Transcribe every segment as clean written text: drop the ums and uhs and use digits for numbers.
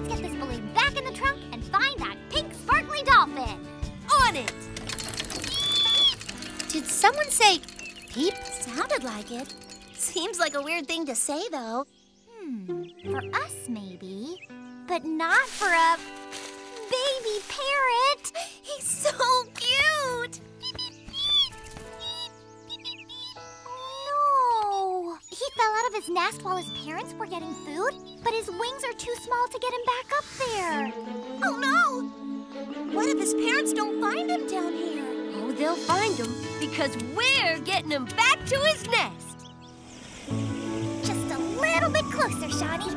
Let's get this balloon back in the trunk and find that pink sparkly dolphin. On it! Did someone say peep? Sounded like it. Seems like a weird thing to say, though. For us, maybe. But not for a baby parrot. He's so cute. No. He fell out of his nest while his parents were getting food, but his wings are too small to get him back up there. Oh, no. What if his parents don't find him down here? Oh, they'll find him because we're getting him back to his nest. A little bit closer, Shani.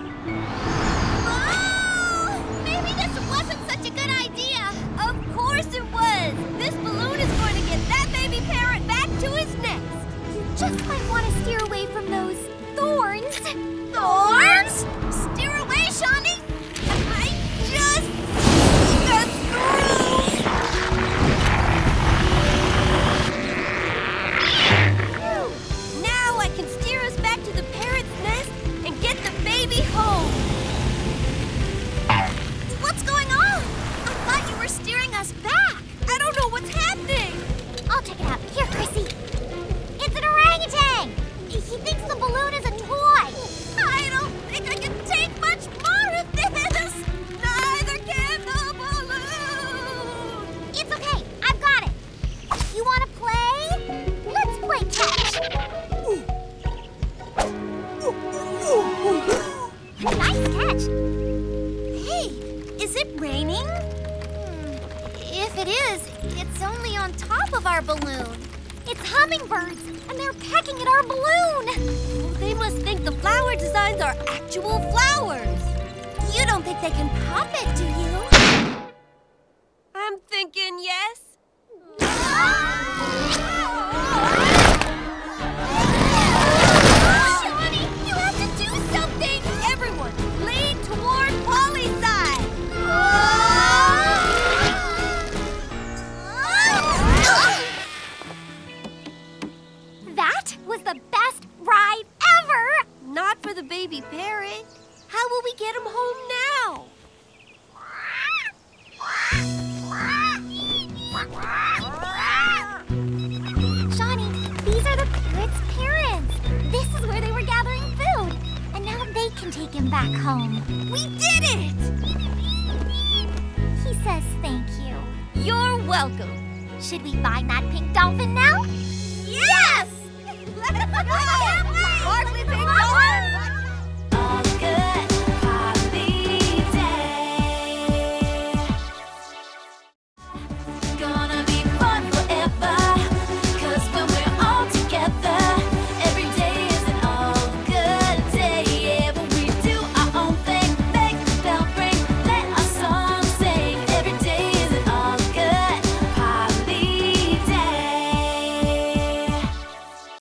Oh! Maybe this wasn't such a good idea. Of course it was. This balloon is going to get that baby parrot back to his nest. You just might want to steer away from those thorns. Thorns? Steer away, Shani. I just got through. Now I can steer us back to the parrot's nest. Home. What's going on? I thought you were steering us back. I don't know what's happening. I'll check it out. Here, Chrissy. It's an orangutan. He thinks the balloon is a toy. I don't think I can take much more of this. Neither can the balloon. It's okay. I've got it. You want to play? Let's play catch. Ooh. Ooh. Nice catch. Hey, is it raining? If it is, it's only on top of our balloon. It's hummingbirds, and they're pecking at our balloon. They must think the flower designs are actual flowers. You don't think they can pop it, do you? I'm thinking yes. Ah! The best ride ever! Not for the baby parrot. How will we get him home now? Shani, these are the parrot's parents. This is where they were gathering food. And now they can take him back home. We did it! He says thank you. You're welcome. Should we find that pink dolphin now?